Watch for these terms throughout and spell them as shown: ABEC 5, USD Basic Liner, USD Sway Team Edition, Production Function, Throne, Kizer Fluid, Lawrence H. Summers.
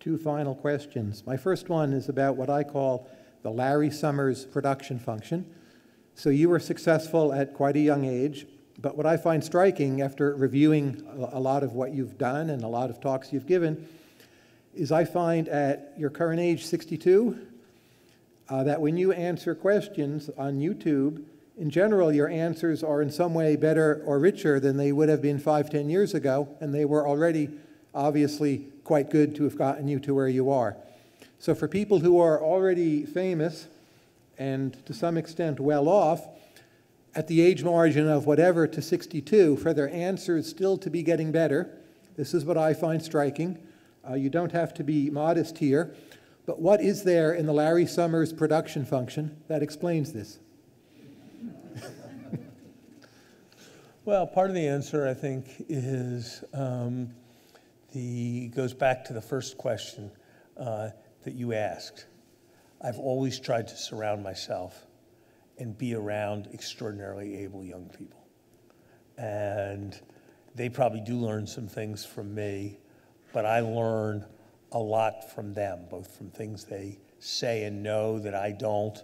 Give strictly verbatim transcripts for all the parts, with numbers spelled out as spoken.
two final questions. My first one is about what I call the Larry Summers production function. So you were successful at quite a young age, but what I find striking after reviewing a lot of what you've done and a lot of talks you've given is I find at your current age, sixty-two, uh, that when you answer questions on YouTube, in general, your answers are in some way better or richer than they would have been five, ten years ago, and they were already obviously quite good to have gotten you to where you are. So for people who are already famous and to some extent well off, at the age margin of whatever to sixty-two, for their answers still to be getting better, this is what I find striking. Uh, you don't have to be modest here, but what is there in the Larry Summers production function that explains this? Well, part of the answer, I think, is um, the goes back to the first question uh, that you asked. I've always tried to surround myself and be around extraordinarily able young people, and they probably do learn some things from me, but I learn a lot from them, both from things they say and know that I don't,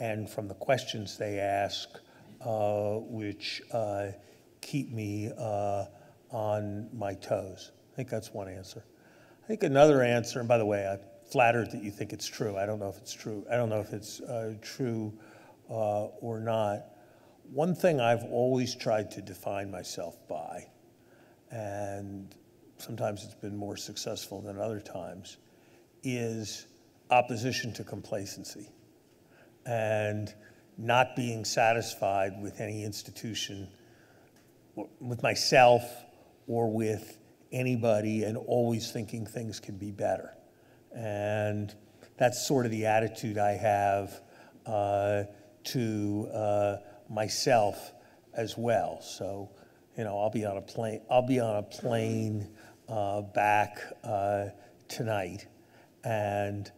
and from the questions they ask, uh, which. Uh, keep me uh, on my toes. I think that's one answer. I think another answer, and by the way, I'm flattered that you think it's true. I don't know if it's true. I don't know if it's uh, true uh, or not. One thing I've always tried to define myself by, and sometimes it's been more successful than other times, is opposition to complacency and not being satisfied with any institution, with myself or with anybody, and always thinking things can be better. And that's sort of the attitude I have uh, to uh, myself as well. So, you know, I'll be on a plane, I'll be on a plane uh, back uh, tonight, and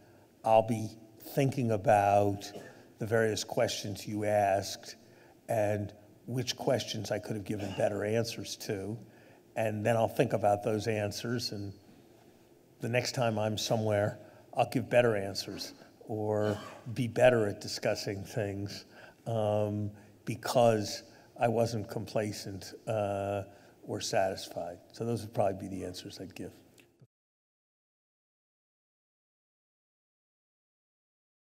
I'll be thinking about the various questions you asked and which questions I could have given better answers to, and then I'll think about those answers, and the next time I'm somewhere, I'll give better answers or be better at discussing things um, because I wasn't complacent uh, or satisfied. So those would probably be the answers I'd give.